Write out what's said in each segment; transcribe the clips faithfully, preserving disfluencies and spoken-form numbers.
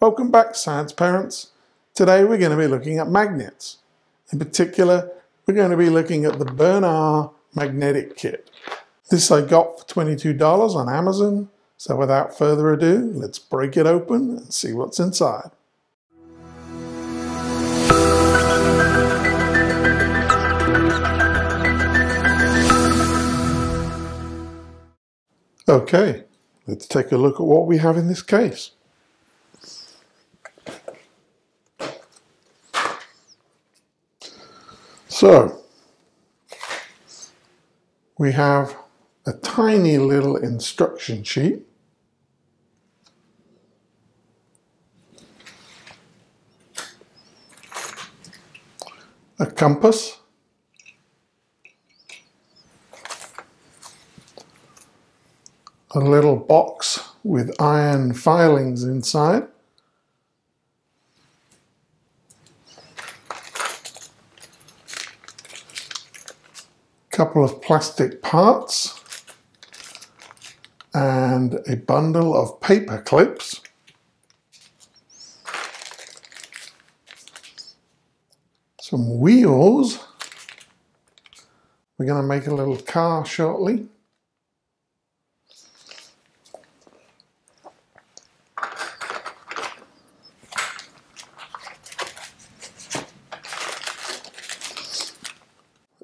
Welcome back, science parents. Today we're going to be looking at magnets. In particular, we're going to be looking at the Burnur Magnetic Kit. This I got for twenty-two dollars on Amazon, so without further ado, let's break it open and see what's inside. Okay, let's take a look at what we have in this case. So, we have a tiny little instruction sheet. A compass. A little box with iron filings inside. Couple of plastic parts and a bundle of paper clips, some wheels. We're going to make a little car shortly.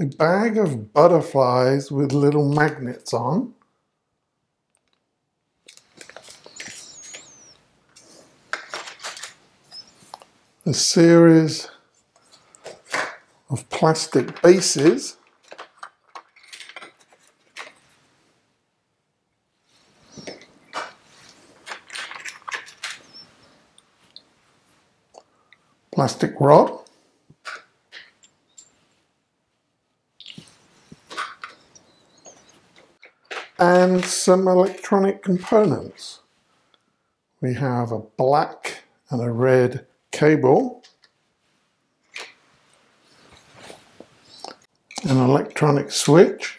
A bag of butterflies with little magnets on. A series of plastic bases. Plastic rod. And some electronic components. We have a black and a red cable, an electronic switch,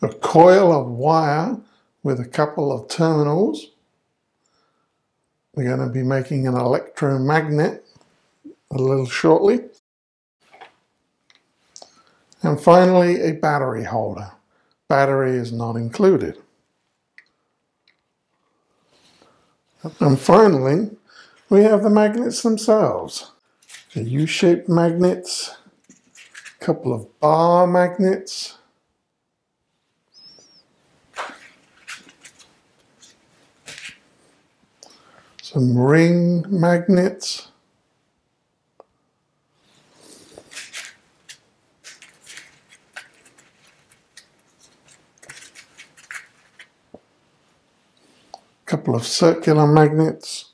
a coil of wire with a couple of terminals. We're going to be making an electromagnet a little shortly. And finally, a battery holder. Battery is not included. And finally, we have the magnets themselves. The U-shaped magnets, a couple of bar magnets, some ring magnets, a couple of circular magnets,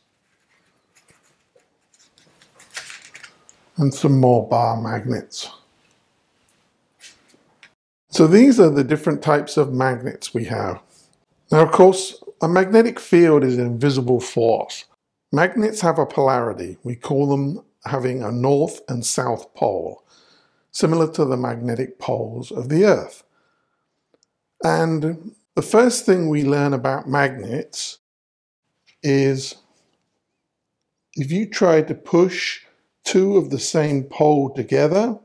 and some more bar magnets. So these are the different types of magnets we have. Now, of course, a magnetic field is an invisible force. Magnets have a polarity. We call them having a north and south pole, similar to the magnetic poles of the Earth. And the first thing we learn about magnets is if you try to push two of the same pole together,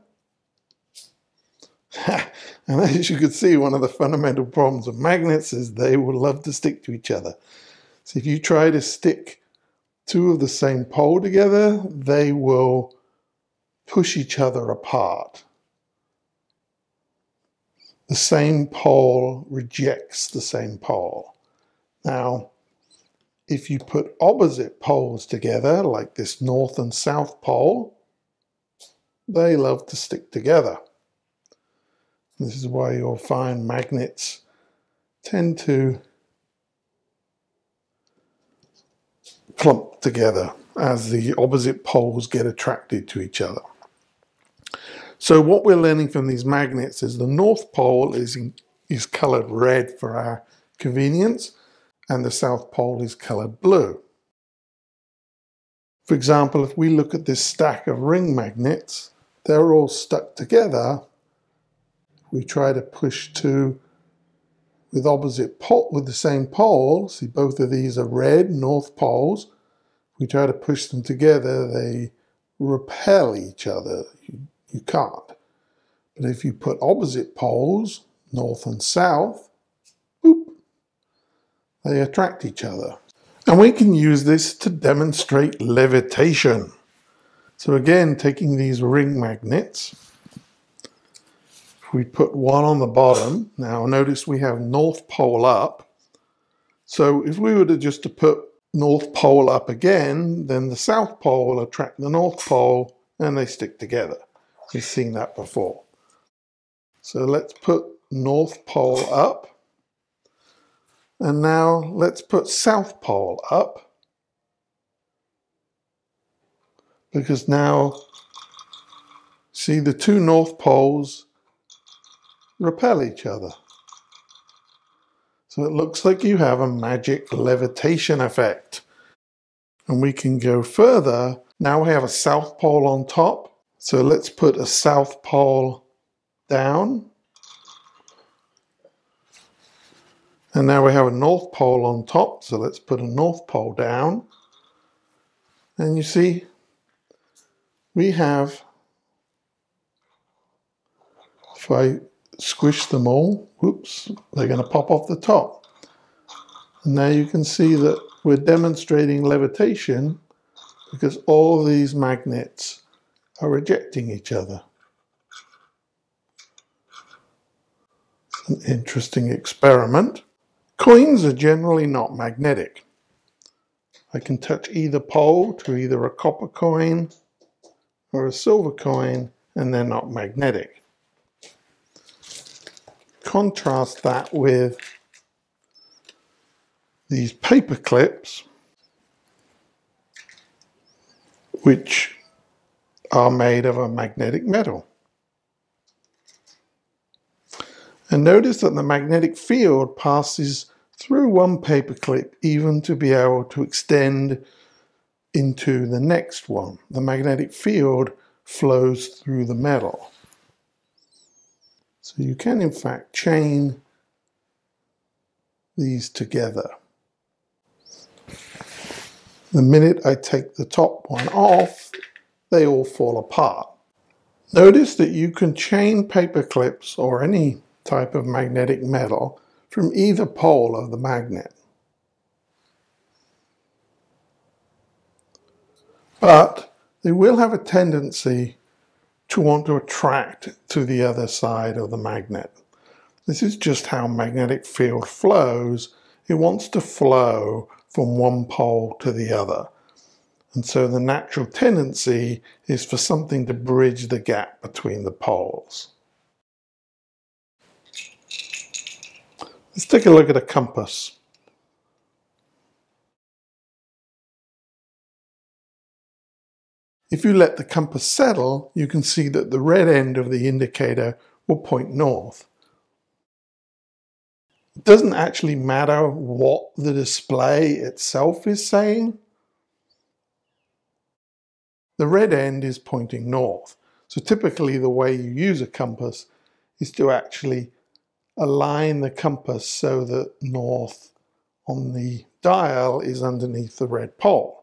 and as you can see, one of the fundamental problems of magnets is they will love to stick to each other. So if you try to stick two of the same pole together, they will push each other apart. The same pole rejects the same pole. Now, if you put opposite poles together, like this north and south pole, they love to stick together. This is why you'll find magnets tend to clump together as the opposite poles get attracted to each other. So what we're learning from these magnets is the north pole is, in, is colored red for our convenience, and the south pole is colored blue. For example, if we look at this stack of ring magnets, they're all stuck together we try to push two with opposite pole, with the same pole. See, both of these are red north poles. We try to push them together, they repel each other. You, you can't. But if you put opposite poles, north and south, boop, they attract each other. And we can use this to demonstrate levitation. So again, taking these ring magnets, we put one on the bottom. Now notice we have north pole up. So if we were to just to put north pole up again, then the south pole will attract the north pole and they stick together. We've seen that before. So let's put north pole up. And now let's put south pole up, because now, see, the two north poles repel each other. So it looks like you have a magic levitation effect. And we can go further. Now we have a south pole on top. So let's put a south pole down. And now we have a north pole on top, so let's put a north pole down. And you see, we have, if I squish them all, whoops, they're going to pop off the top. And now you can see that we're demonstrating levitation because all these magnets are rejecting each other. It's an interesting experiment. Coins are generally not magnetic. I can touch either pole to either a copper coin or a silver coin, and they're not magnetic. Contrast that with these paper clips, which are made of a magnetic metal. And notice that the magnetic field passes through one paperclip even to be able to extend into the next one. The magnetic field flows through the metal. So you can in fact chain these together. The minute I take the top one off, they all fall apart. Notice that you can chain paperclips or any type of magnetic metal from either pole of the magnet. But they will have a tendency to want to attract to the other side of the magnet. This is just how magnetic field flows. It wants to flow from one pole to the other. And so the natural tendency is for something to bridge the gap between the poles. Let's take a look at a compass. If you let the compass settle, you can see that the red end of the indicator will point north. It doesn't actually matter what the display itself is saying. The red end is pointing north. So typically the way you use a compass is to actually align the compass so that north on the dial is underneath the red pole.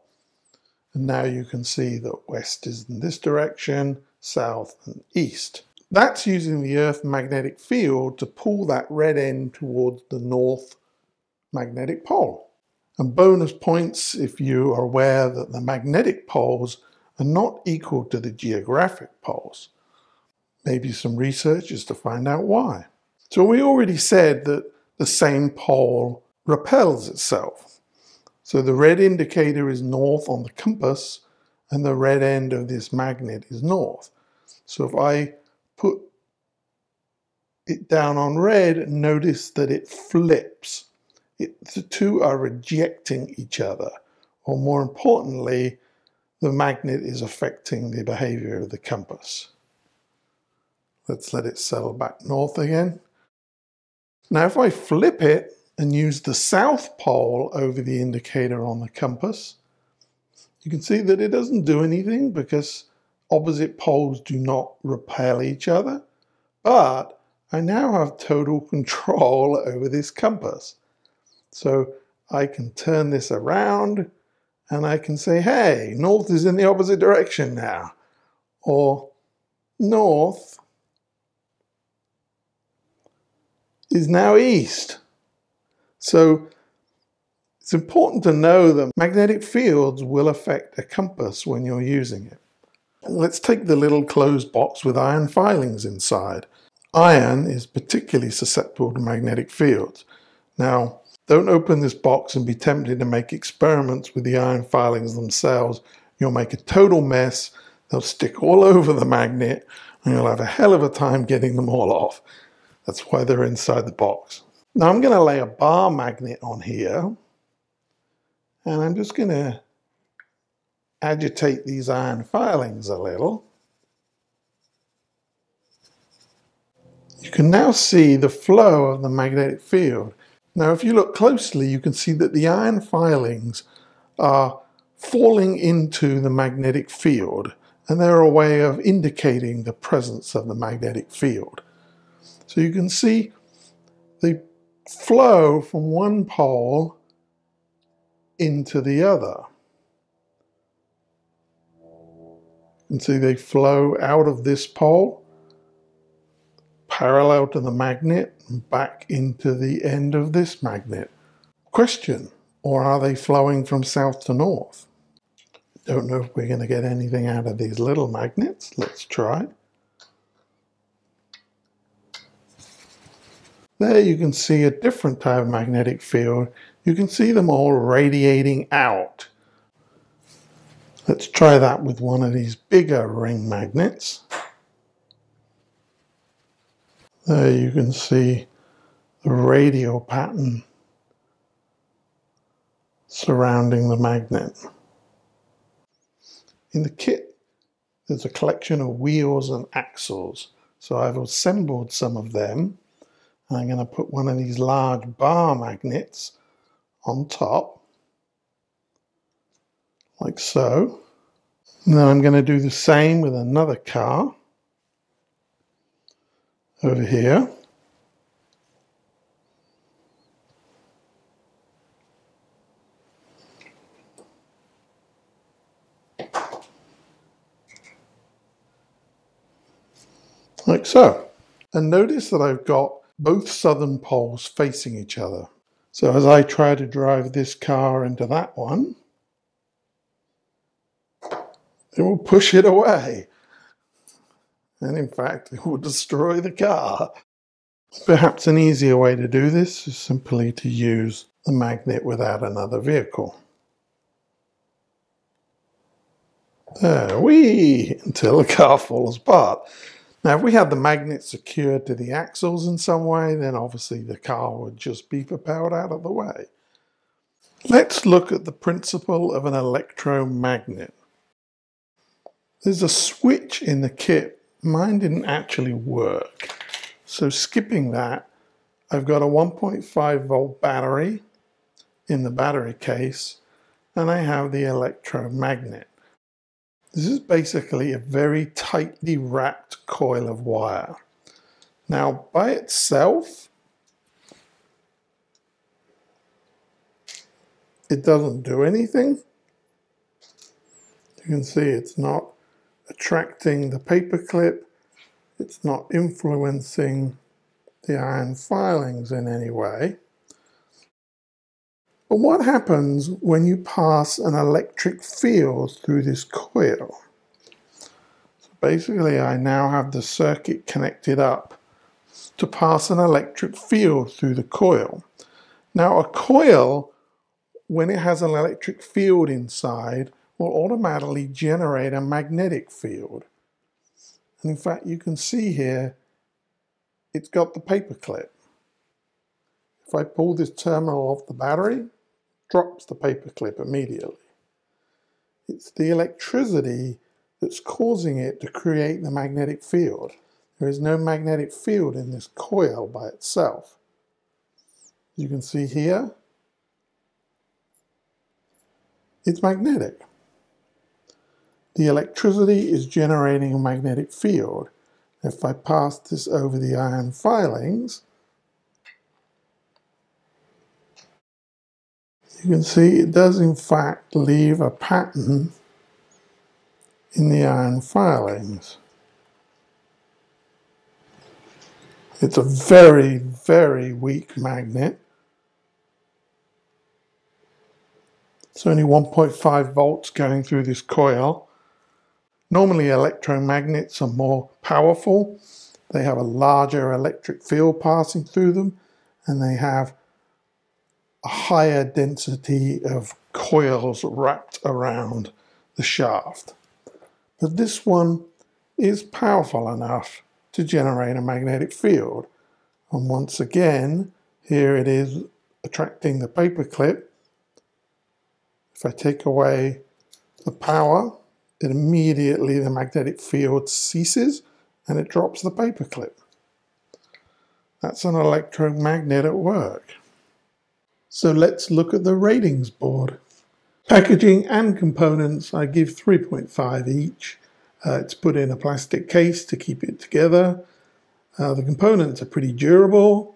And now you can see that west is in this direction, south and east. That's using the Earth's magnetic field to pull that red end towards the north magnetic pole. And bonus points if you are aware that the magnetic poles are not equal to the geographic poles. Maybe some research is to find out why. So we already said that the same pole repels itself. So the red indicator is north on the compass, and the red end of this magnet is north. So if I put it down on red, notice that it flips. It, the two are rejecting each other, or more importantly, the magnet is affecting the behavior of the compass. Let's let it settle back north again. Now if I flip it and use the south pole over the indicator on the compass, you can see that it doesn't do anything because opposite poles do not repel each other, but I now have total control over this compass. So I can turn this around and I can say, hey, north is in the opposite direction now. Or north is now east. So it's important to know that magnetic fields will affect a compass when you're using it. Let's take the little closed box with iron filings inside. Iron is particularly susceptible to magnetic fields. Now, don't open this box and be tempted to make experiments with the iron filings themselves. You'll make a total mess. They'll stick all over the magnet and you'll have a hell of a time getting them all off. That's why they're inside the box. Now I'm going to lay a bar magnet on here and I'm just going to agitate these iron filings a little. You can now see the flow of the magnetic field. Now if you look closely, you can see that the iron filings are falling into the magnetic field, and they're a way of indicating the presence of the magnetic field. So you can see the flow from one pole into the other. You can see they flow out of this pole, parallel to the magnet, and back into the end of this magnet. Question, or are they flowing from south to north? Don't know if we're going to get anything out of these little magnets. Let's try. There you can see a different type of magnetic field. You can see them all radiating out. Let's try that with one of these bigger ring magnets. There you can see the radial pattern surrounding the magnet. In the kit, there's a collection of wheels and axles. So I've assembled some of them. I'm going to put one of these large bar magnets on top, like so. And then I'm going to do the same with another car over here. Like so. And notice that I've got both southern poles facing each other. So as I try to drive this car into that one, it will push it away. And in fact, it will destroy the car. Perhaps an easier way to do this is simply to use the magnet without another vehicle. There, whee! Until the car falls apart. Now, if we had the magnet secured to the axles in some way, then obviously the car would just be propelled out of the way. Let's look at the principle of an electromagnet. There's a switch in the kit. Mine didn't actually work. So skipping that, I've got a one point five volt battery in the battery case, and I have the electromagnet. This is basically a very tightly wrapped coil of wire. Now, by itself, it doesn't do anything. You can see it's not attracting the paperclip. It's not influencing the iron filings in any way. But what happens when you pass an electric field through this coil? So basically, I now have the circuit connected up to pass an electric field through the coil. Now, a coil, when it has an electric field inside, will automatically generate a magnetic field. And in fact, you can see here, it's got the paperclip. If I pull this terminal off the battery, drops the paperclip immediately. It's the electricity that's causing it to create the magnetic field. There is no magnetic field in this coil by itself. You can see here, it's magnetic. The electricity is generating a magnetic field, If I pass this over the iron filings, you can see it does in fact leave a pattern in the iron filings. It's a very, very weak magnet. It's only one point five volts going through this coil. Normally electromagnets are more powerful. They have a larger electric field passing through them, and they have a higher density of coils wrapped around the shaft. But this one is powerful enough to generate a magnetic field. And once again, here it is attracting the paperclip. If I take away the power, then immediately the magnetic field ceases and it drops the paperclip. That's an electromagnet at work. So let's look at the ratings board. Packaging and components, I give three point five each. Uh, it's put in a plastic case to keep it together. Uh, the components are pretty durable,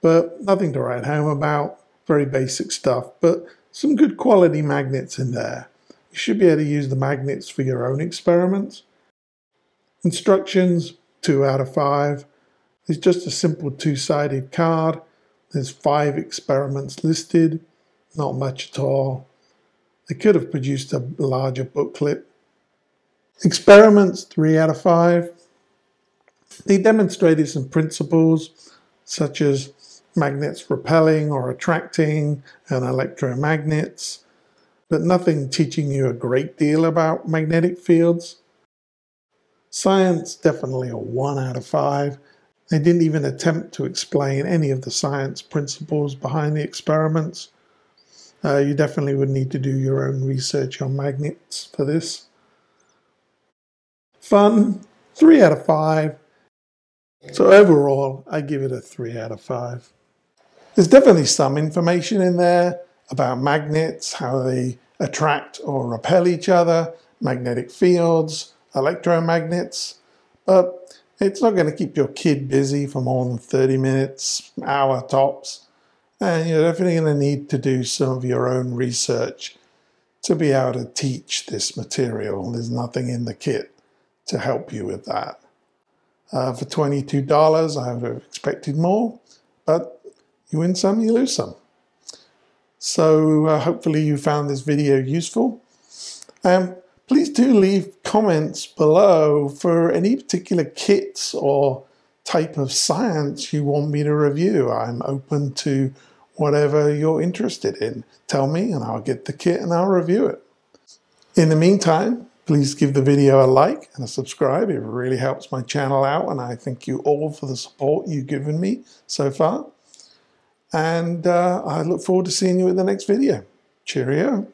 but nothing to write home about. Very basic stuff, but some good quality magnets in there. You should be able to use the magnets for your own experiments. Instructions, two out of five. It's just a simple two-sided card. There's five experiments listed, not much at all. They could have produced a larger booklet. Experiments, three out of five. They demonstrated some principles, such as magnets repelling or attracting and electromagnets, but nothing teaching you a great deal about magnetic fields. Science, definitely a one out of five. They didn't even attempt to explain any of the science principles behind the experiments. Uh, you definitely would need to do your own research on magnets for this. Fun, three out of five. So overall, I give it a three out of five. There's definitely some information in there about magnets, how they attract or repel each other, magnetic fields, electromagnets, but it's not going to keep your kid busy for more than thirty minutes, hour tops, and you're definitely going to need to do some of your own research to be able to teach this material. There's nothing in the kit to help you with that. Uh, for twenty-two dollars, I would have expected more, but you win some, you lose some. So uh, hopefully you found this video useful. Um, please do leave comments below for any particular kits or type of science you want me to review. I'm open to whatever you're interested in. Tell me and I'll get the kit and I'll review it. In the meantime, please give the video a like and a subscribe. It really helps my channel out, and I thank you all for the support you've given me so far. And uh, I look forward to seeing you in the next video. Cheerio.